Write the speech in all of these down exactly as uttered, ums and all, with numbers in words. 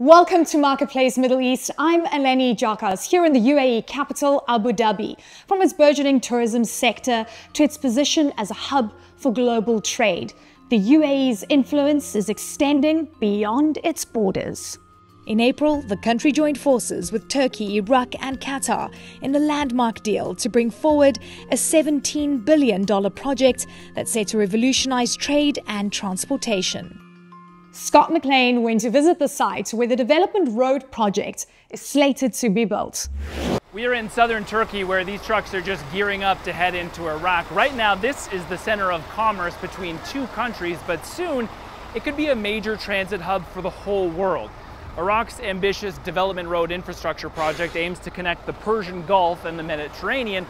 Welcome to Marketplace Middle East. I'm Eleni Jarkas here in the U A E capital, Abu Dhabi. From its burgeoning tourism sector to its position as a hub for global trade, the U A E's influence is extending beyond its borders. In April, the country joined forces with Turkey, Iraq and Qatar in a landmark deal to bring forward a seventeen billion dollar project that's set to revolutionize trade and transportation. Scott McLean went to visit the site where the development road project is slated to be built. We are in southern Turkey where these trucks are just gearing up to head into Iraq. Right now, this is the center of commerce between two countries, but soon it could be a major transit hub for the whole world. Iraq's ambitious development road infrastructure project aims to connect the Persian Gulf and the Mediterranean,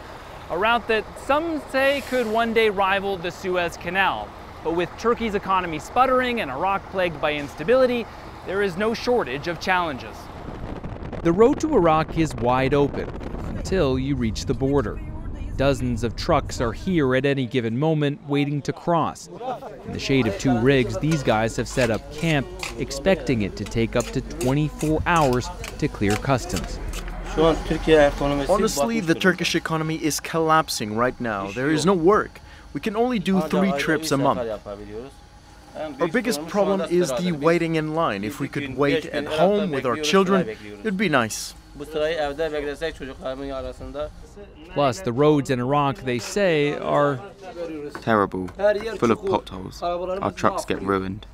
a route that some say could one day rival the Suez Canal. But with Turkey's economy sputtering and Iraq plagued by instability, there is no shortage of challenges. The road to Iraq is wide open until you reach the border. Dozens of trucks are here at any given moment waiting to cross. In the shade of two rigs, these guys have set up camp, expecting it to take up to twenty-four hours to clear customs. Honestly, the Turkish economy is collapsing right now. There is no work. We can only do three trips a month. Our biggest problem is the waiting in line. If we could wait at home with our children, it'd be nice. Plus, the roads in Iraq, they say, are terrible, full of potholes. Our trucks get ruined.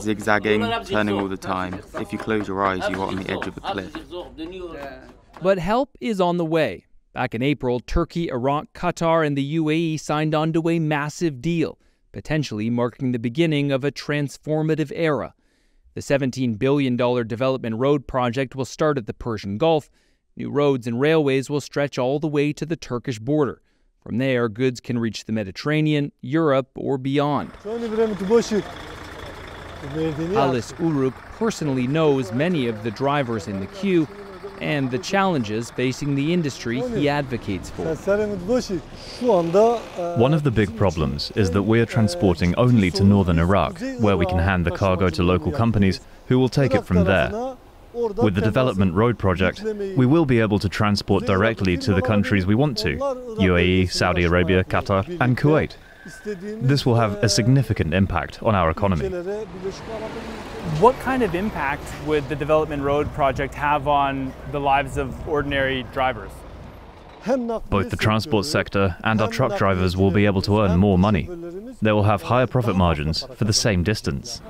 Zigzagging, turning all the time. If you close your eyes, you are on the edge of a cliff. But help is on the way. Back in April, Turkey, Iraq, Qatar and the U A E signed on to a massive deal, potentially marking the beginning of a transformative era. The seventeen billion dollar development road project will start at the Persian Gulf. New roads and railways will stretch all the way to the Turkish border. From there, goods can reach the Mediterranean, Europe or beyond. Alice Uruk personally knows many of the drivers in the queue and the challenges facing the industry he advocates for. One of the big problems is that we are transporting only to northern Iraq, where we can hand the cargo to local companies who will take it from there. With the development road project, we will be able to transport directly to the countries we want to, U A E, Saudi Arabia, Qatar and Kuwait. This will have a significant impact on our economy. What kind of impact would the development road project have on the lives of ordinary drivers? Both the transport sector and our truck drivers will be able to earn more money. They will have higher profit margins for the same distance.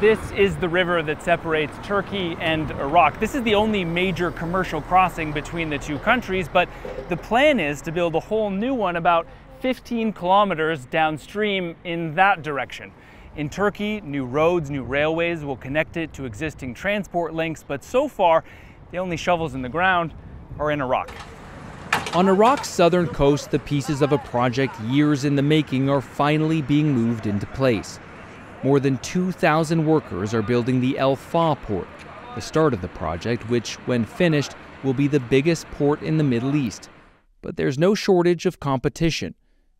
This is the river that separates Turkey and Iraq. This is the only major commercial crossing between the two countries, but the plan is to build a whole new one about fifteen kilometers downstream in that direction. In Turkey, new roads, new railways will connect it to existing transport links, but so far, the only shovels in the ground are in Iraq. On Iraq's southern coast, the pieces of a project years in the making are finally being moved into place. More than two thousand workers are building the El Faw port, the start of the project, which, when finished, will be the biggest port in the Middle East. But there's no shortage of competition.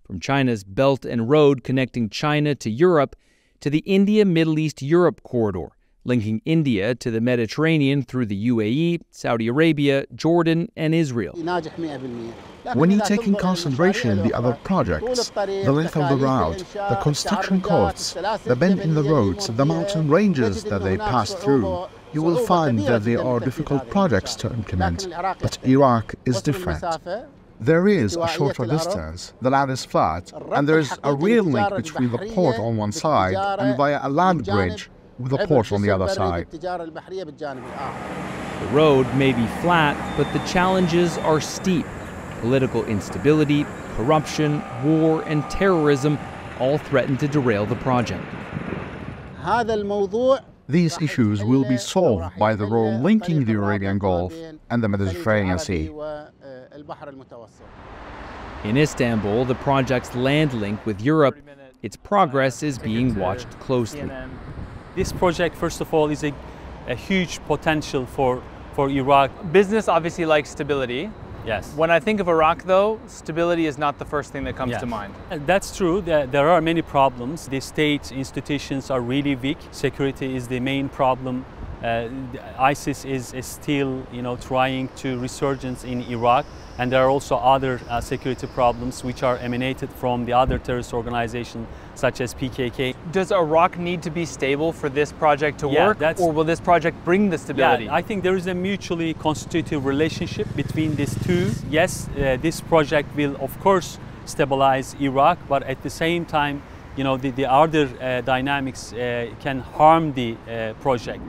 From China's Belt and Road connecting China to Europe, to the India-Middle East-Europe corridor, linking India to the Mediterranean through the U A E, Saudi Arabia, Jordan and Israel. When you take in consideration the other projects, the length of the route, the construction costs, the bend in the roads, the mountain ranges that they pass through, you will find that they are difficult projects to implement, but Iraq is different. There is a shorter distance, the land is flat, and there is a rail link between the port on one side and via a land bridge with the port on the other side. The road may be flat, but the challenges are steep. Political instability, corruption, war, and terrorism all threaten to derail the project. These issues will be solved by the road linking the Arabian Gulf and the Mediterranean Sea. In Istanbul, the project's land link with Europe, its progress is being watched closely. This project, first of all, is a, a huge potential for, for Iraq. Business obviously likes stability. Yes. When I think of Iraq, though, stability is not the first thing that comes yes. to mind. That's true. There are many problems. The state institutions are really weak. Security is the main problem. Uh, ISIS is, is still, you know, trying to resurgence in Iraq. And there are also other uh, security problems which are emanated from the other terrorist organizations such as P K K. Does Iraq need to be stable for this project to yeah, work, that's, or will this project bring the stability? Yeah, I think there is a mutually constitutive relationship between these two. Yes, uh, this project will of course stabilize Iraq, but at the same time, you know, the, the other uh, dynamics uh, can harm the uh, project.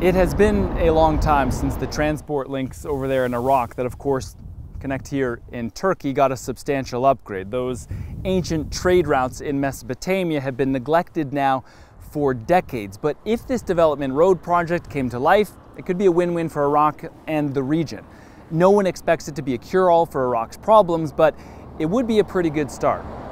It has been a long time since the transport links over there in Iraq that of course connect here in Turkey got a substantial upgrade. Those ancient trade routes in Mesopotamia have been neglected now for decades. But if this development road project came to life, it could be a win-win for Iraq and the region. No one expects it to be a cure-all for Iraq's problems, but it would be a pretty good start.